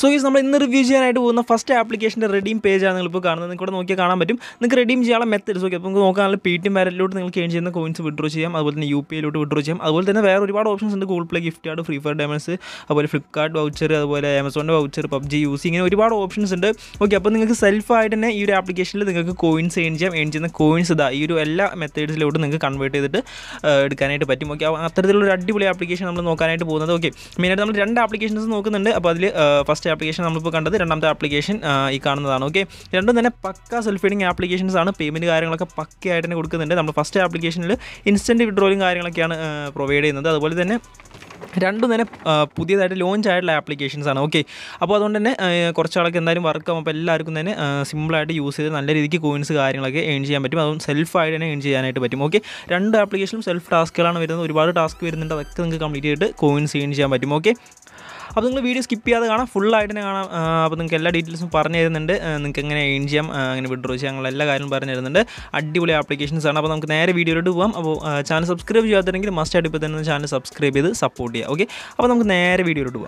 So guys, we will review the first application redeem page. You can redeem the methods. You can Paytm the coins withdraw UPA withdraw. There are reward options in the Google Play gift card, free for diamonds, Flipkart voucher, Amazon voucher, PUBG, UC. Reward options in the okay, you self application coins and coins methods convert it. After the application, we applications. Application we have the application okay self-feeding applications payment the first application instant withdrawing provided launch applications okay simple use coins self okay application self task task completed coins okay. If you video, skip the full light and details of the video. Applications video. Subscribe to the channel, subscribe to the support. Okay, the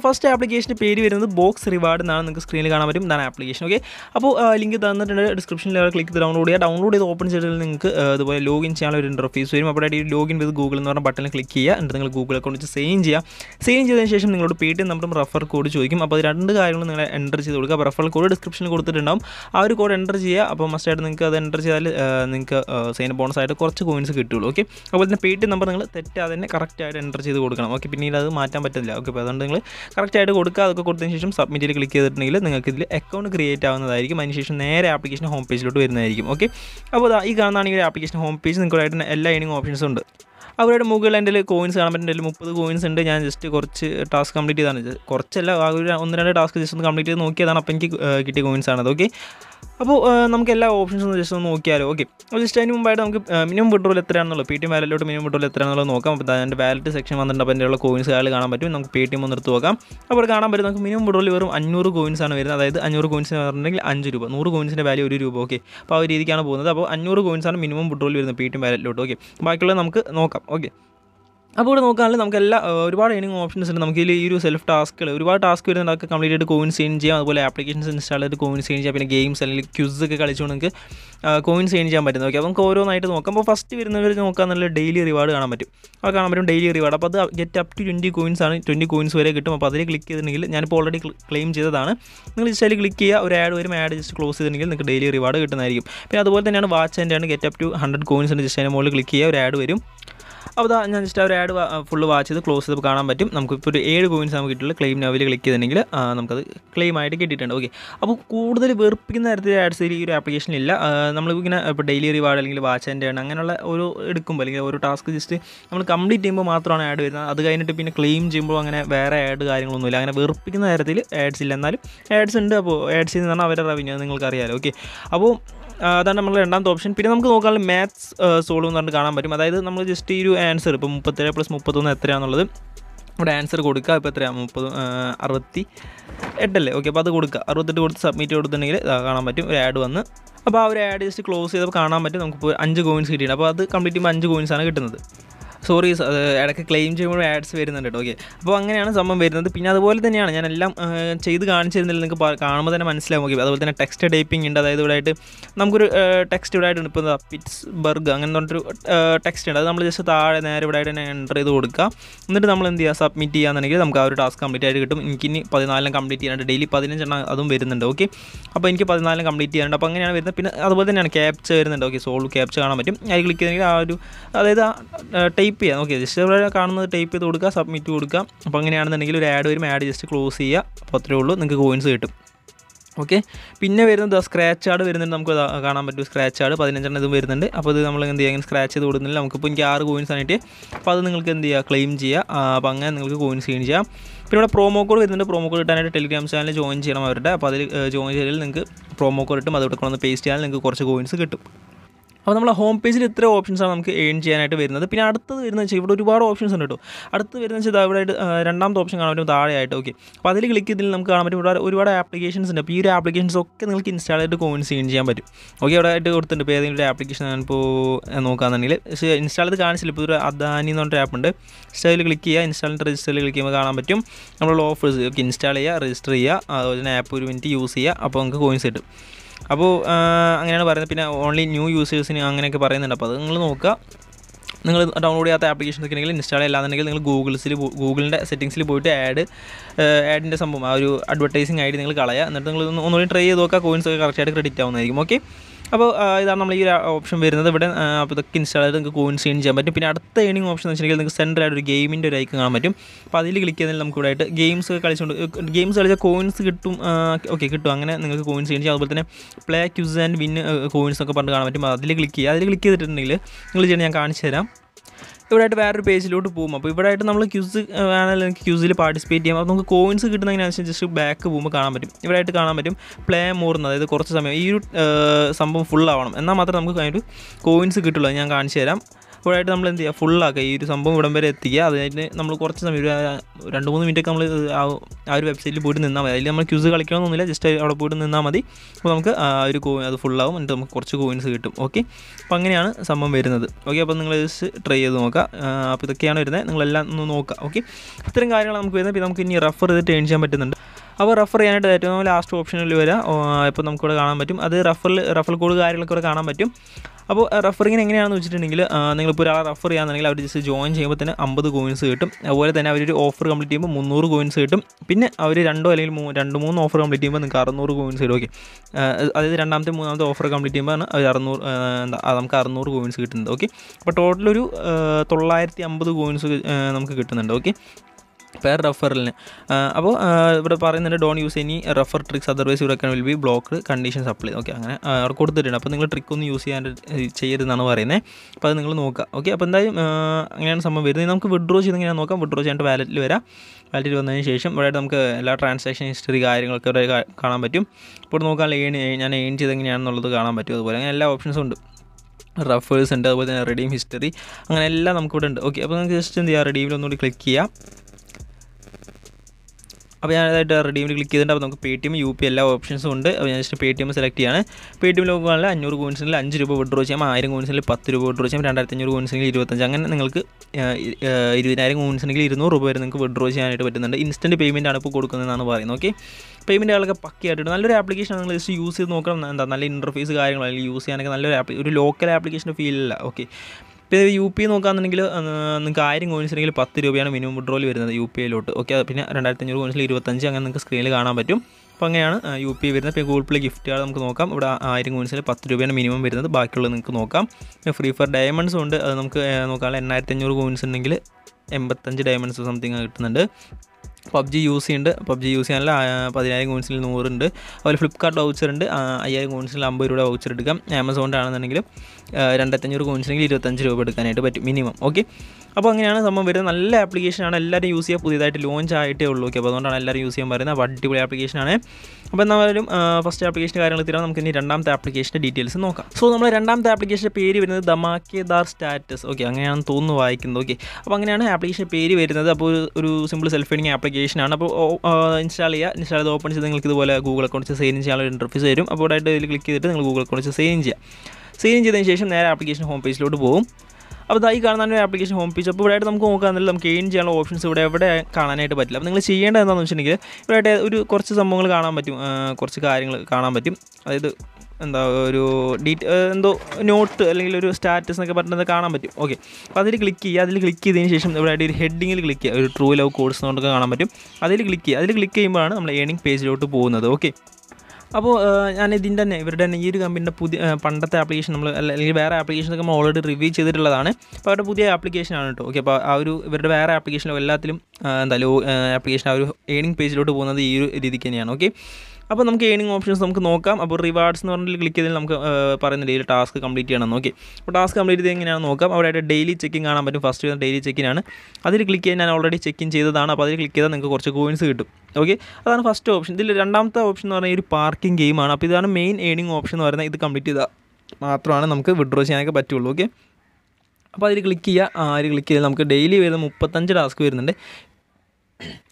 first application is Box Reward. Okay, link in the description. Click the download the open login channel interface. Login with Google button. Click here and Google account. You can enter the referral code in the description. You can enter the code in the description. You can enter the bonus item. Okay, the Paytm number is correct. Okay, if you have a coins, you can use the coins and just task complete. Now, we have options. Okay. Just minimum withdrawal Paytm value minimum withdrawal valid section coins Paytm minimum withdrawal 500 coins value okay. Minimum withdrawal Paytm अब उन लोगों options self task completed coins applications installed coins games quizzes coins first daily reward daily reward get up to 20 coins 20 coins already claim click close daily reward watch and get up to 100 coins click अब दा ना जिस time add full वाचे तो close तो कारणम बैठे, नमको पूरे ऐड कोइंस हम किटले क्लेम नावेले क्लिक किया देने के लिए, नमका क्लेम आईडी के डिटेल ओके, अब कोड दले बर्प किन्ह ऐड ऐड सीरी ये एप्लिकेशन नहीं ला, नमलोगों की ना अब डेली रिवार्ड लेंगे वाचे एंड ऐड अंगन वाला ओरो इडकम बलेंगे ओरो टास्क जिससे हम कंपनी टीम को that's the option. We have maths solo. We have just answer. We have answer code का submit add just close complete. Sorry, I claim ads. Okay. Text typing text Pittsburgh text submit task complete daily okay. Capture okay, this is the tape with submit to Udka, Pangan and the add just close here, Patrolo, and go insert. Okay, Pinna the scratch out within the scratch out, the scratch the Lamkapunja, claim Gia, Pangan go in Sinja. Promo code within the promo code and telegram channel, join Jeremada, Padre, join Jerel, and promo code to Mother Paste and go in അപ്പോൾ നമ്മൾ home പേജിൽ ഇത്ര ഓപ്ഷൻസാണ് നമുക്ക് earn ചെയ്യാനായിട്ട് വരുന്നത്. പിന്നെ അടുത്തത് വരുന്നത് വെച്ചാൽ ഇവിടെ ഒരുപാട് ഓപ്ഷൻസ് ഉണ്ട് കേട്ടോ. അടുത്ത് വരുന്നത് വെച്ചാൽ ഇവിടെ രണ്ടാമത്തെ ഓപ്ഷൻ കാണാൻ പറ്റും താഴെയായിട്ട്. ഓക്കെ, അപ്പോൾ അതിൽ ക്ലിക്ക് ചെയ്തതിൽ നമുക്ക് കാണാൻ പറ്റും ഒരുപാട് ആപ്ലിക്കേഷൻസ് ഉണ്ട്. അപ്പോൾ ഈ ഒരു ആപ്ലിക്കേഷൻസ് ഒക്കെ നിങ്ങൾക്ക് ഇൻസ്റ്റാൾ ചെയ്തിട്ട് കോയിൻസ് ഏൺ ചെയ്യാൻ പറ്റും. ഓക്കെ, അവിടെ ആയിട്ട് കൊടുത്തിട്ടുണ്ട്. ഇപ്പോൾ ഏതെങ്കിലും ഒരു ആപ്ലിക്കേഷൻ ഞാനിപ്പോൾ നോക്കുകയാണെന്നുണ്ടെങ്കിൽ ഇൻസ്റ്റാൾ ചെയ്ത് കാണിച്ചില്ല. ഇപ്പോൾ ഒരു അദാനി എന്ന് പറഞ്ഞൊരു ആപ്പ് ഉണ്ട്. ഇൻസ്റ്റാളിൽ ക്ലിക്ക് ചെയ്യുക, ഇൻസ്റ്റാളിൽ രജിസ്റ്ററിൽ ക്ലിക്ക് ചെയ്യുമ്പോൾ കാണാൻ പറ്റും നമ്മളുള്ള ഓഫേഴ്സ്. ഓക്കെ, ഇൻസ്റ്റാൾ ചെയ്യുക, രജിസ്റ്റർ ചെയ്യുക, അതുപോലെ തന്നെ ആപ്പ് ഒരു മിനിറ്റ് യൂസ് ചെയ്യുക, അപ്പോൾ നമുക്ക് കോയിൻസ് കിട്ടും. അപ്പോൾ അങ്ങനെയാണ് പറയുന്നത്. പിന്നെ ഓൺലി ന്യൂ യൂസേഴ്സിന് അങ്ങനെയൊക്കെ പറയുന്നുണ്ട്. അപ്പോൾ അത് നിങ്ങൾ നോക്കുക. നിങ്ങൾ ഡൗൺലോഡ് ചെയ്യാത്ത ആപ്ലിക്കേഷൻസ് ഒക്കെ ഉണ്ടെങ്കിൽ ഇൻസ്റ്റാൾ ചെയ്യാന്നുണ്ടെങ്കിൽ നിങ്ങൾ ഗൂഗിളിൻ്റെ സെറ്റിംഗ്സിൽ പോയിട്ട് ആഡിൻ്റെ സംഭവം ആ ഒരു അഡ്വർടൈസിങ് ആയിട്ട് നിങ്ങൾ കളയുക. എന്നിട്ട് നിങ്ങൾ ഒന്നുകൂടി ട്രൈ ചെയ്ത് നോക്കുക. കോയിൻസ് ഒക്കെ കറക്റ്റായിട്ട് ക്രെഡിറ്റ് ആവുന്നതായിരിക്കും. ഓക്കെ, അപ്പോൾ ഇതാണ് നമ്മൾ ഈ ഒരു ഓപ്ഷൻ വരുന്നത് ഇവിടെ. അപ്പോൾ ഇതൊക്കെ ഇൻസ്റ്റാൾ ചെയ്ത് നിങ്ങൾക്ക് കോയിൻസ് ഏൺ ചെയ്യാൻ പറ്റും. പിന്നെ അടുത്ത ഏണിംഗ് ഓപ്ഷൻ എന്ന് വെച്ചിട്ടുണ്ടെങ്കിൽ നിങ്ങൾക്ക് സെൻറ്റർ ആയിട്ട് ഒരു ഗെയിമിൻ്റെ ഒരു ഐക്കൺ കാണാൻ പറ്റും. അപ്പോൾ അതിൽ ക്ലിക്ക് ചെയ്താൽ നമുക്ക് ഇവിടെ ആയിട്ട് ഗെയിംസ് കളിച്ചാൽ കോയിൻസ് കിട്ടും. ഓക്കെ, കിട്ടും. അങ്ങനെ നിങ്ങൾക്ക് കോയിൻസ് ഏൺ ചെയ്യാം. അതുപോലെ തന്നെ play quiz and win coins ഒക്കെ പറഞ്ഞിട്ട് കാണാൻ പറ്റും. അതിൽ ക്ലിക്ക് ചെയ്യുക. അതിൽ ക്ലിക്ക് ചെയ്തിട്ടുണ്ടെങ്കിൽ നിങ്ങൾ ചെയ്യണം, ഞാൻ കാണിച്ചു തരാം. ഇവിടെ ആയിട്ട് വേറൊരു പേജിലോട്ട് പോകും. അപ്പോൾ ഇവിടെ ആയിട്ട് നമ്മൾ ക്യൂസ് ആണെങ്കിൽ എനിക്ക് ക്യൂസിൽ പാർട്ടിസിപ്പേറ്റ് ചെയ്യാം. അപ്പോൾ നമുക്ക് കോയിൻസ് കിട്ടുന്നതിനനുസരിച്ച് ജസ്റ്റ് ബാക്ക് പോകുമ്പോൾ കാണാൻ പറ്റും. ഇവിടെ ആയിട്ട് കാണാൻ പറ്റും പ്ലേ മോർന്ന്, അതായത് കുറച്ച് സമയം ഈ ഒരു സംഭവം ഫുള്ളാവണം, എന്നാൽ മാത്രമേ നമുക്ക് അതിനൊരു കോയിൻസ് കിട്ടുള്ളൂ. ഞാൻ കാണിച്ചു തരാം. ഇവിടെയായിട്ട് നമ്മൾ എന്ത് ചെയ്യുക, ഫുള്ളാക്കുക. ഈ ഒരു സംഭവം ഇവിടം വരെ എത്തിക്കുക. അതിനായിട്ട് നമ്മൾ കുറച്ച് സമയം ഒരു 2-3 മിനിറ്റൊക്കെ നമ്മൾ ആ ഒരു വെബ്സൈറ്റിൽ പോയിട്ട് നിന്നാൽ മതി. അതിൽ നമ്മൾ ക്യൂസ് കളിക്കണമെന്നൊന്നുമില്ല, ജസ്റ്റ് അവിടെ പോയിട്ട് നിന്നാൽ മതി. അപ്പോൾ നമുക്ക് ആ ഒരു അത് ഫുള്ളാവും, എന്നിട്ട് നമുക്ക് കുറച്ച് കോയിൻസ് കിട്ടും. ഓക്കെ, അപ്പോൾ അങ്ങനെയാണ് സംഭവം വരുന്നത്. ഓക്കെ, അപ്പോൾ നിങ്ങൾ ജസ്റ്റ് ട്രൈ ചെയ്ത് നോക്കുക. അപ്പോൾ ഇതൊക്കെയാണ് വരുന്നത്, നിങ്ങളെല്ലാം ഒന്ന് നോക്കുക. ഓക്കെ, ഇത്തരം കാര്യങ്ങൾ നമുക്ക് വരുന്നത്. പിന്നെ നമുക്ക് ഇനി റെഫർ ചെയ്തിട്ട് ഏൺ ചെയ്യാൻ പറ്റുന്നുണ്ട്. അപ്പോൾ റെഫർ ചെയ്യാനായിട്ട് ഏറ്റവും ലാസ്റ്റ് ഓപ്ഷനിൽ വരാം. ഇപ്പോൾ നമുക്കിവിടെ കാണാൻ പറ്റും. അത് റഫറൽ കോഡ് കാര്യങ്ങളൊക്കെ ഇവിടെ കാണാൻ പറ്റും. അപ്പോൾ റഫറിങ്ങിന് എങ്ങനെയാണെന്ന് വെച്ചിട്ടുണ്ടെങ്കിൽ നിങ്ങളിപ്പോൾ ഒരാളെ റഫർ ചെയ്യാന്നുണ്ടെങ്കിൽ അവർ ജസ്റ്റ് ജോയിൻ ചെയ്യുമ്പോൾ തന്നെ 50 കോയിൻസ് കിട്ടും. അതുപോലെ തന്നെ അവരൊരു ഓഫർ കംപ്ലീറ്റ് ചെയ്യുമ്പോൾ 300 കോയിൻസ് കിട്ടും. പിന്നെ അവർ രണ്ട് മൂന്ന് ഓഫർ കംപ്ലീറ്റ് ചെയ്യുമ്പോൾ നിങ്ങൾക്ക് 600 കോയിൻസ് കിട്ടും. ഓക്കെ, അതായത് രണ്ടാമത്തെ മൂന്നാമത്തെ ഓഫർ കംപ്ലീറ്റ് ചെയ്യുമ്പോൾ ആണ് അവർ 600 കോയിൻസ് കിട്ടുന്നത്. ഓക്കെ, അപ്പോൾ ടോട്ടലൊരു 950 കോയിൻസ് നമുക്ക് കിട്ടുന്നുണ്ട്. ഓക്കെ, പെർ റെഫറലിന്. അപ്പോൾ ഇവിടെ പറയുന്നുണ്ട് don't use any refer tricks otherwise your account will be block conditions apply. Okay, അങ്ങനെ അവിടെ കൊടുത്തിട്ടുണ്ട്. അപ്പോൾ നിങ്ങൾ ട്രിക്ക് ഒന്നും യൂസ് ചെയ്യരുതെന്നാണ് പറയുന്നത്. അപ്പോൾ അത് നിങ്ങൾ നോക്കുക. ഓക്കെ, അപ്പോൾ എന്തായാലും അങ്ങനെയാണ് സംഭവം വരുന്നത്. നമുക്ക് വിഡ്രോ ചെയ്തെങ്ങനെയാണ് നോക്കാം. വിഡ്രോ ചെയ്യാനായിട്ട് വാലറ്റിൽ വരാം. വാലറ്റിൽ വന്നതിന് ശേഷം ഇവിടെ നമുക്ക് എല്ലാ ട്രാൻസാക്ഷൻ ഹിസ്റ്ററി കാര്യങ്ങളൊക്കെ ഇവിടെ കാണാൻ പറ്റും. ഇപ്പോൾ നോക്കാൻ ഞാൻ ഏൺ ചെയ്തെങ്ങനെയാണെന്നുള്ളത് കാണാൻ പറ്റും. അതുപോലെ അങ്ങനെ എല്ലാ ഓപ്ഷൻസും ഉണ്ട്. റഫേഴ്സ് ഉണ്ട്, അതുപോലെ തന്നെ റെഡീം ഹിസ്റ്ററി, അങ്ങനെ എല്ലാം നമുക്കിവിടെ ഉണ്ട്. ഓക്കെ, അപ്പോൾ നിങ്ങൾക്ക് ജസ്റ്റ് എന്ത് ചെയ്യുക, റെഡീമിൽ ഒന്നുകൂടി ക്ലിക്ക് ചെയ്യാം. അപ്പോൾ ഞാനതായിട്ട് റെഡീമിൽ ക്ലിക്ക് ചെയ്തിട്ട് അപ്പോൾ നമുക്ക് പേടിഎം, യു പി എല്ലാ ഓപ്ഷൻസും ഉണ്ട്. അപ്പോൾ ഞാൻ ജസ്റ്റ് പേടിഎം സെലക്ട് ചെയ്യാണ്. പേടിഎം ലോഗാണെങ്കിൽ 500 കോയിൻസിൽ 5 രൂപ വിഡ്രോ ചെയ്യാം, 1000 കോയിൻസിൽ 10 രൂപ വിഡ്രോ ചെയ്യാം, 2500 കോയിൻസിൽ 25. അങ്ങനെ നിങ്ങൾക്ക് 20,000 കോയിൻസിനെങ്കിൽ 200 രൂപ വരെ നിങ്ങൾക്ക് വിഡ്രോ ചെയ്യാനായിട്ട് പറ്റുന്നുണ്ട്. ഇൻസ്റ്റൻറ്റ് പേയ്മെൻ്റ് ആണ് ഇപ്പോൾ കൊടുക്കുന്നതെന്നാണ് പറയുന്നത്. ഓക്കെ, പേയ്മെൻ്റ് ആളൊക്കെ പക്കയായിട്ടുണ്ട്. നല്ലൊരു ആപ്ലിക്കേഷനാണ്, നിങ്ങൾ ജസ്റ്റ് യൂസ് ചെയ്ത് നോക്കണം. എന്താ നല്ല ഇൻ്റർഫേസ് കാര്യങ്ങളോ അല്ലെങ്കിൽ യൂസ് ചെയ്യാനൊക്കെ നല്ലൊരു ഒരു ലോക്കൽ ആപ്ലിക്കേഷൻ്റെ ഫീലില്ല. ഓക്കെ, ഇപ്പോൾ യു പി നോക്കുകയാണെന്നുണ്ടെങ്കിൽ നിങ്ങൾക്ക് 1000 കോയിൻസിനെങ്കിൽ 10 രൂപയാണ് മിനിമം വിഡ്രോയിൽ വരുന്നത് യു പി ഐയിലോട്ട്. ഓക്കെ, പിന്നെ 2500 കോയിൻസിൽ 25, അങ്ങനെ നിങ്ങൾക്ക് സ്ക്രീനിൽ കാണാൻ പറ്റും. അപ്പോൾ അങ്ങനെയാണ് യു പി ഐ വരുന്നത്. പിന്നെ ഗൂഗിൾ പ്ലേ ഗിഫ്റ്റ് കാർഡ് നമുക്ക് നോക്കാം. ഇവിടെ 1000 കോയിൻസിൽ 10 രൂപയാണ് മിനിമം വരുന്നത്. ബാക്കിയുള്ളത് നിങ്ങൾക്ക് നോക്കാം. പിന്നെ ഫ്രീ ഫയർ ഡയമണ്ട്സ് ഉണ്ട്. അത് നമുക്ക് നോക്കാനുള്ള 8500 കോയിൻസ് ഉണ്ടെങ്കിൽ 85 ഡയമണ്ട്സ് സംതിങ് കിട്ടുന്നുണ്ട്. പബ്ജി യൂസി ഉണ്ട്. പബ്ജി യൂസ് ചെയ്യാനുള്ള 10000 കോയിൻസിൽ 100 ഉണ്ട്. അതുപോലെ ഫ്ലിപ്കാർട്ട് വൗച്ചർ ഉണ്ട്. 5000 കോയിൻസിൽ 50 രൂപ വൗച്ചർ എടുക്കാം. ആമസോണിൻ്റെ ആണെന്നുണ്ടെങ്കിലും 2500 കോയിൻസിനെങ്കിൽ 25 രൂപ എടുക്കാനായിട്ട് പറ്റും മിനിമം. ഓക്കെ, അപ്പോൾ അങ്ങനെയാണ് സംഭവം വരുന്നത്. നല്ല ആപ്ലിക്കേഷനാണ്, എല്ലാവരും യൂസ് ചെയ്യുക. പുതിയതായിട്ട് ലോഞ്ച് ആയിട്ടേ ഉള്ളൂ. ഓക്കെ, അപ്പോൾ അതുകൊണ്ടാണ് എല്ലാവരും യൂസ് ചെയ്യാൻ പറയുന്നത്. അപ്പോൾ അടിപൊളി ആപ്ലിക്കേഷനാണ്. അപ്പോൾ എന്നാലും ഫസ്റ്റ് ആപ്ലിക്കേഷൻ കാര്യങ്ങൾ തീരാം. നമുക്ക് ഇനി രണ്ടാമത്തെ ആപ്ലിക്കേഷൻ്റെ ഡീറ്റെയിൽസ് നോക്കാം. സോ നമ്മുടെ രണ്ടാമത്തെ ആപ്ലിക്കേഷൻ്റെ പേര് വരുന്നത് ധമാക്കേദാർ സ്റ്റാറ്റസ്. ഓക്കെ, അങ്ങനെയാണെന്ന് തോന്നുന്നു വായിക്കുന്നത്. ഓക്കെ, അപ്പോൾ അങ്ങനെയാണ് ആപ്ലിക്കേഷൻ്റെ പേര് വരുന്നത്. അപ്പോൾ ഒരു സിമ്പിൾ സെൽഫ് ഏണിംഗ് ആപ്ലിക്കേഷനാണ്. അപ്പോൾ ഇൻസ്റ്റാൾ ചെയ്യുക. ഇൻസ്റ്റാൾ ചെയ്ത് ഓപ്പൺ ചെയ്ത് നിങ്ങൾക്ക് ഇതുപോലെ ഗൂഗിൾ അക്കൗണ്ട് വെച്ച് സൈൻ ചെയ്യാനുള്ള ഇൻ്റർഫേസ് വരും. അപ്പോൾ ഇവിടെ ഇതിൽ ക്ലിക്ക് ചെയ്തിട്ട് നിങ്ങൾ ഗൂഗിൾ അക്കൗണ്ട് വെച്ച് സൈൻ ചെയ്യുക. സൈൻ ചെയ്തതിന് ശേഷം നേരെ ആപ്ലിക്കേഷൻ ഹോം പേജിലോട്ട് പോകും. അപ്പോൾ ഇതായി കാണുന്ന ആപ്ലിക്കേഷൻ ഹോം പേജ്. അപ്പോൾ ഇവിടെയായിട്ട് നമുക്ക് നോക്കുകയാണെന്നുണ്ടെങ്കിൽ നമുക്ക് ഏൺ ചെയ്യാനുള്ള ഓപ്ഷൻസ് ഇവിടെ കാണാനായിട്ട് പറ്റില്ല. അപ്പോൾ നിങ്ങൾ ചെയ്യേണ്ടത് എന്താണെന്ന് വെച്ചിട്ടുണ്ടെങ്കിൽ ഇവിടെയായിട്ട് ഒരു കുറച്ച് സംഭവങ്ങൾ കാണാൻ പറ്റും, കുറച്ച് കാര്യങ്ങൾ കാണാൻ പറ്റും. അതായത് എന്താ ഒരു എന്തോ നോട്ട് അല്ലെങ്കിൽ ഒരു സ്റ്റാറ്റസ് എന്നൊക്കെ പറഞ്ഞത് കാണാൻ പറ്റും. ഓക്കെ, അപ്പോൾ അതിൽ ക്ലിക്ക് ചെയ്യുക. അതിൽ ക്ലിക്ക് ചെയ്തതിന് ശേഷം ഇവിടെയായിട്ട് ഒരു ഹെഡിങ്ങിൽ ക്ലിക്ക് ചെയ്യുക. ഒരു ട്രൂ ലവ് കോഴ്സ് എന്നൊക്കെ കാണാൻ പറ്റും. അതിൽ ക്ലിക്ക് ചെയ്യുക. അതിൽ ക്ലിക്ക് ചെയ്യുമ്പോഴാണ് നമ്മൾ ഏണിംഗ് പേജിലോട്ട് പോകുന്നത്. ഓക്കെ, അപ്പോൾ ഞാൻ ഇവരുടെ തന്നെ ഈ ഒരു കമ്പനിയുടെ പണ്ടത്തെ ആപ്ലിക്കേഷൻ നമ്മൾ അല്ലെങ്കിൽ വേറെ ആപ്ലിക്കേഷനൊക്കെ നമ്മൾ ഓൾറെഡി റിവ്യൂ ചെയ്തിട്ടുള്ളതാണ്. അപ്പോൾ അവരുടെ പുതിയ ആപ്ലിക്കേഷനാണ് കേട്ടോ. ഓക്കെ, അപ്പോൾ ആ ഒരു ഇവരുടെ വേറെ ആപ്ലിക്കേഷനിലും എല്ലാത്തിലും ആപ്ലിക്കേഷൻ ആ ഒരു ഏണിംഗ് പേജിലോട്ട് പോകുന്നത് ഈ ഒരു രീതിക്ക് തന്നെയാണ്. ഓക്കെ, അപ്പോൾ നമുക്ക് ഏണിംഗ് ഓപ്ഷൻസ് നമുക്ക് നോക്കാം. അപ്പോൾ റിവാർഡ്സ് എന്ന് പറഞ്ഞിട്ട് ക്ലിക്ക് ചെയ്താൽ നമുക്ക് പറയുന്നുണ്ട് ഈ ടാസ്ക് കംപ്ലീറ്റ് ചെയ്യണം. ഓക്കെ, അപ്പോൾ ടാസ്ക് കംപ്ലീറ്റ് ചെയ്ത് എങ്ങനെയാണ് നോക്കാം. അവിടെ ഡെയിലി ചെക്കിങ് കാണാൻ പറ്റും. ഫസ്റ്റ് വരുന്ന ഡെയിലി ചെക്കിനാണ്. അതിൽ ക്ലിക്ക് ചെയ്യാൻ ഞാൻ ഓൾറെഡി ചെക്കിങ് ചെയ്തതാണ്. അപ്പോൾ അതിൽ ക്ലിക്ക് ചെയ്താൽ നിങ്ങൾക്ക് കുറച്ച് കോയിൻസ് കിട്ടും. ഓക്കെ, അതാണ് ഫസ്റ്റ് ഓപ്ഷൻ. ഇതിൽ രണ്ടാമത്തെ ഓപ്ഷൻ എന്ന് പറഞ്ഞാൽ ഒരു പാർക്കിംഗ് ഗെയിമാണ്. അപ്പോൾ ഇതാണ് മെയിൻ ഏണിംഗ് ഓപ്ഷൻ എന്ന് പറയുന്നത്. ഇത് കംപ്ലീറ്റ് ചെയ്താൽ മാത്രമാണ് നമുക്ക് വിഡ്രോ ചെയ്യാനൊക്കെ പറ്റുള്ളൂ. ഓക്കെ, അപ്പോൾ അതിൽ ക്ലിക്ക് ചെയ്യുക. അതിൽ ക്ലിക്ക് ചെയ്താൽ നമുക്ക് ഡെയിലി വരുന്ന 35 ടാസ്ക് വരുന്നുണ്ട്.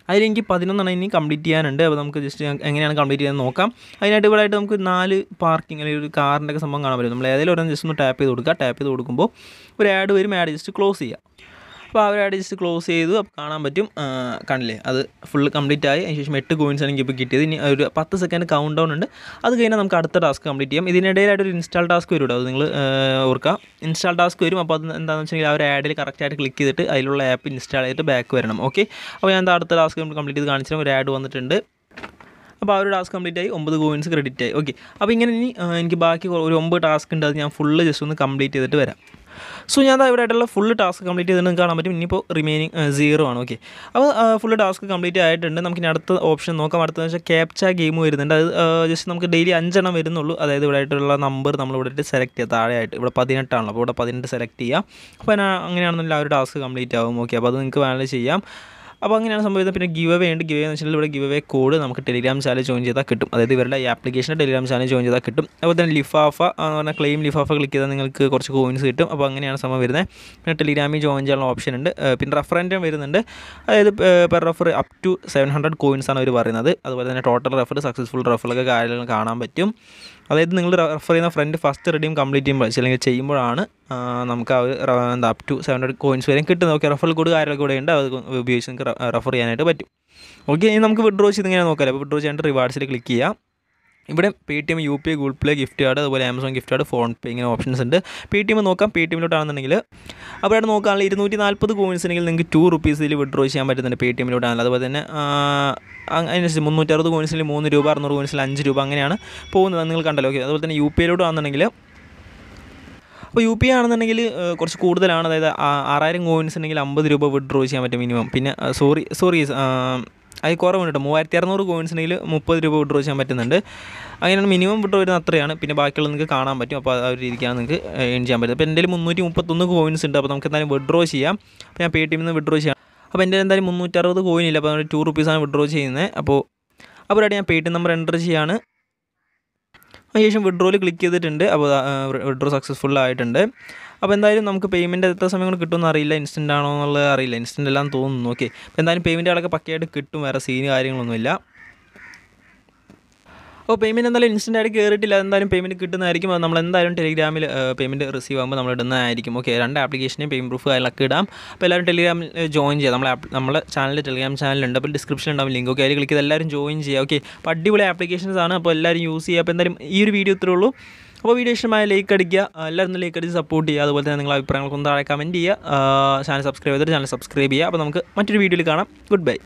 അതിലെനിക്ക് 11 ഇനി കംപ്ലീറ്റ് ചെയ്യാനുണ്ട്. അപ്പോൾ നമുക്ക് ജസ്റ്റ് എങ്ങനെയാണ് കംപ്ലീറ്റ് ചെയ്യാൻ നോക്കാം. അതിനായിട്ട് ഇവിടെ ആയിട്ട് നമുക്ക് 4 പാർക്കിംഗ് അല്ലെങ്കിൽ ഒരു കാറിൻ്റെ ഒക്കെ സംഭവം കാണാൻ പറ്റും. നമ്മൾ ഏതെങ്കിലും ഒരെണ്ണം ജസ്റ്റ് ഒന്ന് ടാപ്പ് ചെയ്ത് കൊടുക്കുക. ടാപ്പ് ചെയ്ത് കൊടുക്കുമ്പോൾ ഒരു ആഡ് വരും. ആഡ് ജസ്റ്റ് ക്ലോസ് ചെയ്യുക. അപ്പോൾ ആ ഒരു ആഡ് ജസ്റ്റ് ക്ലോസ് ചെയ്തു കാണാൻ പറ്റും. കണ്ടില്ലേ, അത് ഫുൾ കംപ്ലീറ്റ് ആയി. അതിന് ശേഷം 8 കോയിൻസ് ആണ് എനിക്ക് ഇപ്പോൾ കിട്ടിയത്. ഇനി ഒരു 10 സെക്കൻഡ് കൗണ്ട് ഡൗൺ ഉണ്ട്. അത് കഴിഞ്ഞാൽ നമുക്ക് അടുത്ത ടാസ്ക് കംപ്ലീറ്റ് ചെയ്യാം. ഇതിനിടയിലായിട്ട് ഒരു ഇൻസ്റ്റാൾ ടാസ്ക് വരും. അത് നിങ്ങൾ ഓർക്കുക, ഇൻസ്റ്റാൾ ടാസ്ക് വരും. അപ്പോൾ അത് എന്താണെന്ന് വെച്ചാൽ ആ ഒരു ആഡിൽ കറക്റ്റായിട്ട് ക്ലിക്ക് ചെയ്തിട്ട് അതിലുള്ള ആപ്പ് ഇൻസ്റ്റാൾ ചെയ്തിട്ട് ബാക്ക് വരണം. ഓക്കെ, അപ്പോൾ ഞാൻ അടുത്ത ടാസ്ക് നമ്മൾ കംപ്ലീറ്റ് ചെയ്ത് കാണിച്ചാൽ ഒരു ആഡ് വന്നിട്ടുണ്ട്. അപ്പോൾ ആ ഒരു ടാസ്ക് കംപ്ലീറ്റ് ആയി, 9 കോയിൻസ് ക്രെഡിറ്റ് ആയി. ഓക്കെ, അപ്പോൾ ഇങ്ങനെ ഇനി എനിക്ക് ബാക്കി ഒരു 9 ടാസ്ക് ഉണ്ട്. അത് ഞാൻ ഫുള്ള് ജസ്റ്റ് ഒന്ന് കംപ്ലീറ്റ് ചെയ്തിട്ട് വരാം. സോ ഞാൻ ഇവിടെ ആയിട്ടുള്ള ഫുൾ ടാസ്ക് കംപ്ലീറ്റ് ചെയ്ത് നിങ്ങൾക്ക് കാണാൻ പറ്റും. ഇനിയിപ്പോൾ റിമൈനിങ് 0 ആണ്. ഓക്കെ, അപ്പോൾ ഫുൾ ടാസ്ക് കംപ്ലീറ്റ് ആയിട്ടുണ്ട്. നമുക്കിനി അടുത്ത ഓപ്ഷൻ നോക്കാം. അടുത്തതെന്ന് വെച്ചാൽ ക്യാപ്ച ഗെയിം വരുന്നുണ്ട്. അത് ജസ്റ്റ് നമുക്ക് ഡെയിലി 5 എണ്ണം വരുന്നുള്ളൂ. അതായത് ഇവിടെ ആയിട്ടുള്ള നമ്പർ നമ്മൾ ഇവിടെ സെലക്ട് ചെയ്യുക. താഴെയായിട്ട് ഇവിടെ 18 ആണല്ലോ. അപ്പോൾ ഇവിടെ 18 സെലക്ട് ചെയ്യുക. അപ്പോൾ അങ്ങനെയാണെന്നുള്ള ആ ഒരു ടാസ്ക് കംപ്ലീറ്റ് ആകും. ഓക്കെ, അപ്പോൾ അത് നിങ്ങൾക്ക് വേണമെങ്കിൽ ചെയ്യാം. അപ്പോൾ അങ്ങനെയാണ് സംഭവിക്കുന്നത്. പിന്നെ ഗിവ് അവേ ഉണ്ട്. ഗിവ് അവേ എന്ന് വെച്ചാൽ ഇവിടെ ഗിവ് അവേ കോഡ് നമുക്ക് ടെലിഗ്രാം ചാനൽ ജോയിൻ ചെയ്താൽ കിട്ടും. അതായത് ഇവരുടെ ഈ ആപ്ലിക്കേഷൻ്റെ ടെലിഗ്രാം ചാനൽ ജോയിൻ ചെയ്താൽ കിട്ടും. അതുപോലെ തന്നെ ലിഫാഫ എന്ന് പറഞ്ഞാൽ ക്ലെയിം ലിഫാഫ ക്ലിക്ക് ചെയ്താൽ നിങ്ങൾക്ക് കുറച്ച് കോയിൻസ് കിട്ടും. അപ്പോൾ അങ്ങനെയാണ് സംഭവം വരുന്നത്. പിന്നെ ടെലിഗ്രാമിൽ ജോയിൻ ചെയ്യാനുള്ള ഓപ്ഷൻ ഉണ്ട്. പിന്നെ റെഫറൻറ്റും വരുന്നുണ്ട്. അതായത് per refer up to 700 coins ആണ് അവർ പറയുന്നത്. അതുപോലെ തന്നെ ടോട്ടൽ റെഫർ, സക്സസ്ഫുൾ റെഫറൊക്കെ കാര്യങ്ങൾ കാണാൻ പറ്റും. അതായത് നിങ്ങൾ റെഫർ ചെയ്യുന്ന ഫ്രണ്ട് ഫസ്റ്റ് റെഡീം കംപ്ലീറ്റ് ചെയ്യുമ്പോൾ അല്ലെങ്കിൽ ചെയ്യുമ്പോഴാണ് നമുക്ക് ആ ഒരു എന്താ അപ് ടു 700 കോയിൻസ് വരെ കിട്ടുന്നത്. ഓക്കെ, റെഫറൽ കോഡ് കാര്യങ്ങൾ കൂടെ ഉണ്ട്. അത് ഉപയോഗിച്ച് നിങ്ങൾക്ക് റെഫർ ചെയ്യാനായിട്ട് പറ്റും. ഓക്കെ, ഇനി നമുക്ക് വിഡ്രോ ചെയ്ത് ഇങ്ങനെ നോക്കാം. അപ്പോൾ വിഡ്രോ ചെയ്യാനായിട്ട് റിവാർഡ്സിൽ ക്ലിക്ക് ചെയ്യാം. ഇവിടെ Paytm, UPA, Google Play, gift card, അതുപോലെ Amazon gift card, PhonePe, ഇങ്ങനെ ഓപ്ഷൻസ് ഉണ്ട്. പേടിഎം നോക്കാം. പേടിഎമ്മിലോട്ടാണെന്നുണ്ടെങ്കിൽ അവിടെ നോക്കുകയാണെങ്കിൽ 240 കോയിൻസ് ഉണ്ടെങ്കിൽ നിങ്ങൾക്ക് 2 റുപ്പീസിൽ വിഡ്രോ ചെയ്യാൻ പറ്റുന്നുണ്ട്. പേടിഎമ്മിലോട്ടാണല്ലോ. അതുപോലെ തന്നെ അതിനനുസരിച്ച് 360 കോയിൻസിൽ 3 രൂപ, 600 കോയിൻസിൽ 5 രൂപ, അങ്ങനെയാണ് പോകുന്നത്. നിങ്ങൾ കണ്ടല്ലോ. ഓക്കെ, അതുപോലെ തന്നെ UPAയിലോട്ടാണെന്നുണ്ടെങ്കിൽ അപ്പോൾ UPA ആണെന്നുണ്ടെങ്കിൽ കുറച്ച് കൂടുതലാണ്. അതായത് 6000 കോയിൻസ് ഉണ്ടെങ്കിൽ 50 രൂപ വിഡ്രോ ചെയ്യാൻ പറ്റും മിനിമം. പിന്നെ സോറി അത് കുറവുണ്ട് കേട്ടോ. 3600 കോയിൻസ് ഉണ്ടെങ്കിൽ 30 രൂപ വിഡ്രോ ചെയ്യാൻ പറ്റുന്നുണ്ട്. അങ്ങനെയാണ് മിനിമം വിഡ്രോ വരുന്നത്, അത്രയാണ്. പിന്നെ ബാക്കിയുള്ള നിങ്ങൾക്ക് കാണാൻ പറ്റും. അപ്പോൾ ആ ഒരു രീതിക്കാണ് നിങ്ങൾക്ക് ഏൺ ചെയ്യാൻ പറ്റും. അപ്പോൾ എൻ്റെ കയ്യിൽ 331 കോയിൻസ് ഉണ്ട്. അപ്പോൾ നമുക്ക് എന്തായാലും വിഡ്രോ ചെയ്യാം. അപ്പോൾ ഞാൻ പേടിഎമ്മിൽ നിന്ന് വിഡ്രോ ചെയ്യാം. അപ്പോൾ എൻ്റെ എന്തായാലും 360 കോയിൻ ഇല്ല. അപ്പോൾ നമ്മൾ 2 റുപ്പീസാണ് വിഡ്രോ ചെയ്യുന്നത്. അപ്പോൾ അവിടെ ഞാൻ പേടിഎം നമ്പർ എൻ്റർ ചെയ്യാണ്. അതിനുശേഷം വിഡ്രോയിൽ ക്ലിക്ക് ചെയ്തിട്ടുണ്ട്. അപ്പോൾ വിഡ്രോ സക്സസ്ഫുൾ ആയിട്ടുണ്ട്. അപ്പോൾ എന്തായാലും നമുക്ക് പേയ്മെൻറ്റ് എത്ര സമയം കൊണ്ട് കിട്ടുമെന്ന് അറിയില്ല. ഇൻസ്റ്റൻ്റ് ആണോ എന്നുള്ളത് അറിയില്ല. ഇൻസ്റ്റൻ്റ് എല്ലാം തോന്നുന്നു. ഓക്കെ, അപ്പോൾ എന്തായാലും പേയ്മെൻറ്റ് ആളൊക്കെ പക്കയായിട്ട് കിട്ടും. വേറെ സീന് കാര്യങ്ങളൊന്നുമില്ല. അപ്പോൾ പേയ്മെൻറ്റ് എന്തായാലും ഇൻസ്റ്റൻ്റ് ആയിട്ട് കയറിയിട്ടില്ല. എന്തായാലും പേയ്മെൻറ്റ് കിട്ടുന്നതായിരിക്കും. അത് നമ്മളെന്തായാലും ടെലിഗ്രാമിൽ പേയ്മെൻറ്റ് റിസീവ് ആകുമ്പോൾ നമ്മൾ ഇടുന്നതായിരിക്കും. ഓക്കെ, 2 ആപ്ലിക്കേഷനെയും പേയ്മെൻറ്റ് പ്രൂഫ് അതിലൊക്കെ ഇടാം. അപ്പോൾ എല്ലാവരും ടെലിഗ്രാമിൽ ജോയിൻ ചെയ്യാം. നമ്മളെ ചാനൽ ടെലിഗ്രാം ചാനലുണ്ട്. അപ്പോൾ ഡിസ്ക്രിപ്ഷൻ ഉണ്ടാവും ലിങ്ക്. ഓക്കെ, അതിൽ ക്ലിക്ക് ചെയ്ത് എല്ലാവരും ജോയിൻ ചെയ്യുക. ഓക്കെ, അപ്പോൾ അടിപൊളി ആപ്ലിക്കേഷൻസ് ആണ്. അപ്പോൾ എല്ലാവരും യൂസ് ചെയ്യുക. അപ്പോൾ എന്തായാലും ഈ ഒരു വീഡിയോ ഇത്രയുള്ളൂ. അപ്പോൾ വീഡിയോ ഇഷ്ടമായ ലൈക്ക് അടിക്കുക. എല്ലാവരും ലൈക്ക് അടിച്ച് സപ്പോർട്ട് ചെയ്യുക. അതുപോലെ തന്നെ നിങ്ങളുടെ അഭിപ്രായങ്ങൾക്കൊന്ന് താഴെ കമൻറ്റ് ചെയ്യുക. ചാനൽ സബ്സ്ക്രൈബ് ചെയ്തിട്ട് ചാനൽ സബ്സ്ക്രൈബ് ചെയ്യുക. അപ്പോൾ നമുക്ക് മറ്റൊരു വീഡിയോയിൽ കാണാം. Good by.